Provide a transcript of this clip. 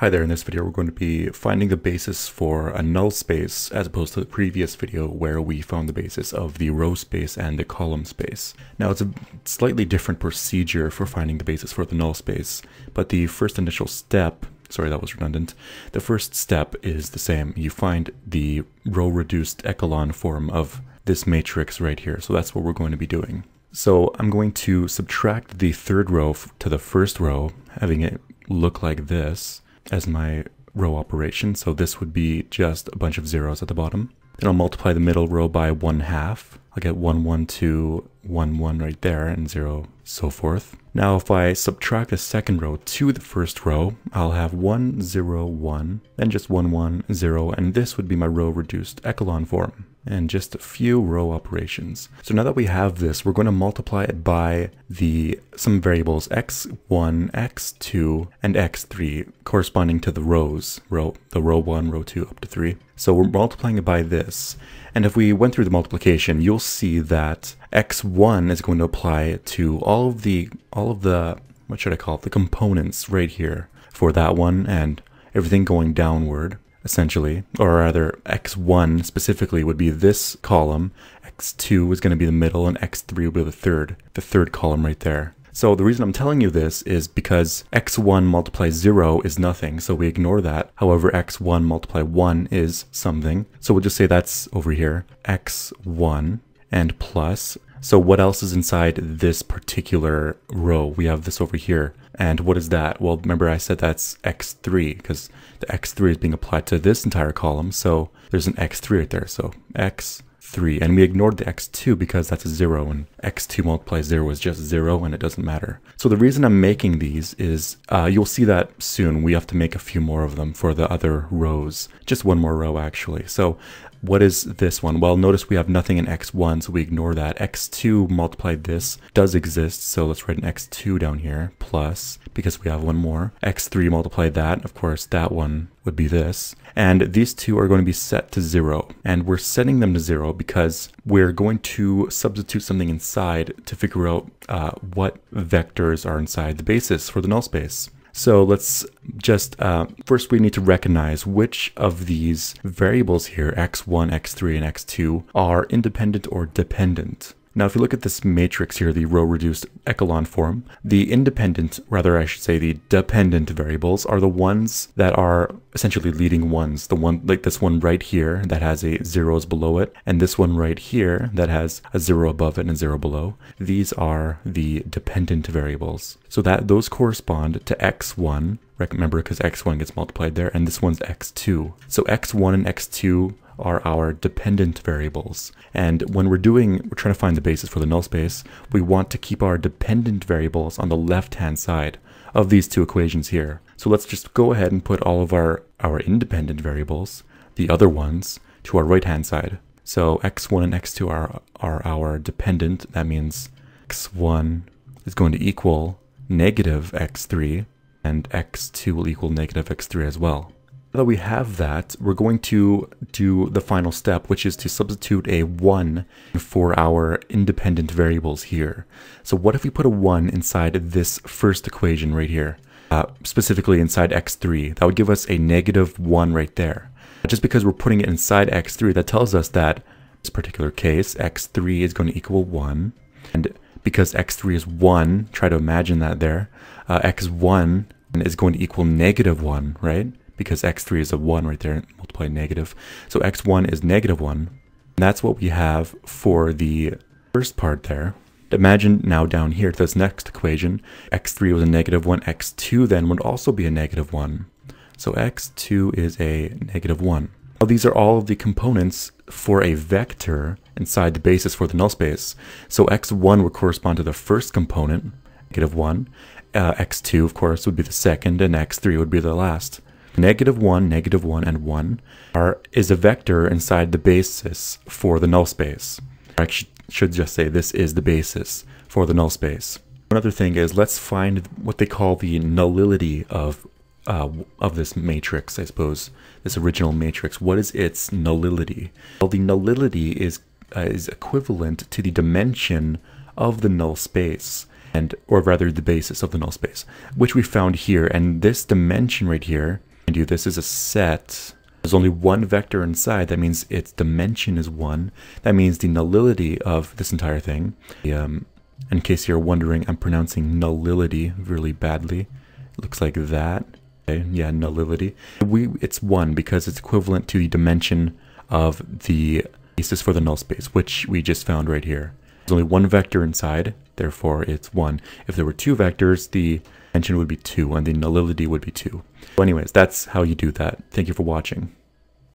Hi there, in this video we're going to be finding the basis for a null space as opposed to the previous video where we found the basis of the row space and the column space. Now it's a slightly different procedure for finding the basis for the null space, but the first initial step, sorry that was redundant, the first step is the same. You find the row reduced echelon form of this matrix right here, so that's what we're going to be doing. So I'm going to subtract the third row to the first row, having it look like this, as my row operation. So this would be just a bunch of zeros at the bottom. Then I'll multiply the middle row by 1/2. I'll get 1, 1, 2, 1, 1 right there, and 0, so forth. Now if I subtract the second row to the first row, I'll have 1, 0, 1, then just 1, 1, 0, and this would be my row reduced echelon form. And just a few row operations. So now that we have this, we're going to multiply it by some variables x1, x2, and x3 corresponding to the rows, row 1, row 2, up to 3. So we're multiplying it by this. And if we went through the multiplication, you'll see that x1 is going to apply to all of the what should I call it, the components right here for that one, and everything going downward. Essentially, or rather x1 specifically would be this column, x2 is going to be the middle, and x3 will be the third column right there. So the reason I'm telling you this is because x1 multiplied 0 is nothing, so we ignore that. However, x1 multiplied 1 is something, so we'll just say that's over here, x1 and plus. So what else is inside this particular row? We have this over here. And what is that? Well, remember I said that's x3, because the x3 is being applied to this entire column. So there's an x3 right there. So x3. And we ignored the x2 because that's a 0, and x2 multiplies 0 is just 0, and it doesn't matter. So the reason I'm making these is you'll see that soon. We have to make a few more of them for the other rows. Just one more row, actually. So what is this one? Well, notice we have nothing in x1, so we ignore that. x2 multiplied this does exist, so let's write an x2 down here, plus, because we have one more. x3 multiplied that, of course, that one would be this. And these two are going to be set to 0. And we're setting them to 0 because we're going to substitute something inside to figure out what vectors are inside the basis for the null space. So let's just, first we need to recognize which of these variables here, x1, x3, and x2, are independent or dependent. Now if you look at this matrix here, the row reduced echelon form, the independent, rather I should say the dependent variables are the ones that are essentially leading ones. The one, like this one right here that has a 0 below it, and this one right here that has a 0 above it and a 0 below. These are the dependent variables. So that those correspond to x1, remember, because x1 gets multiplied there, and this one's x2. So x1 and x2 are our dependent variables. And when we're trying to find the basis for the null space, we want to keep our dependent variables on the left-hand side of these two equations here. So let's just go ahead and put all of our independent variables, the other ones, to our right-hand side. So x1 and x2 are our dependent. That means x1 is going to equal negative x3, and x2 will equal negative x3 as well. Now that we have that, we're going to do the final step, which is to substitute a 1 for our independent variables here. So what if we put a 1 inside this first equation right here, specifically inside x3? That would give us a negative 1 right there. Just because we're putting it inside x3, that tells us that in this particular case, x3 is going to equal 1. And because x3 is 1, try to imagine that there, x1 is going to equal negative 1, right? Because x3 is a 1 right there, multiply negative. So x1 is negative 1. And that's what we have for the first part there. Imagine now down here to this next equation, x3 was a negative 1, x2 then would also be a negative 1. So x2 is a negative 1. Now these are all of the components for a vector inside the basis for the null space. So x1 would correspond to the first component, negative 1. x2, of course, would be the second, and x3 would be the last. Negative 1, and 1 is a vector inside the basis for the null space. I should just say this is the basis for the null space. Another thing is, let's find what they call the nullity of this matrix, I suppose, this original matrix. What is its nullity? Well, the nullity is equivalent to the dimension of the null space. or rather the basis of the null space, which we found here. And this dimension right here, and this is a set. There's only one vector inside. That means its dimension is 1. That means the nullity of this entire thing. In case you're wondering, I'm pronouncing nullity really badly. It looks like that. Okay, yeah, nullity. It's 1 because it's equivalent to the dimension of the basis for the null space, which we just found right here. There's only one vector inside, therefore it's 1. If there were 2 vectors, the dimension would be 2 and the nullity would be 2. So anyways, that's how you do that. Thank you for watching.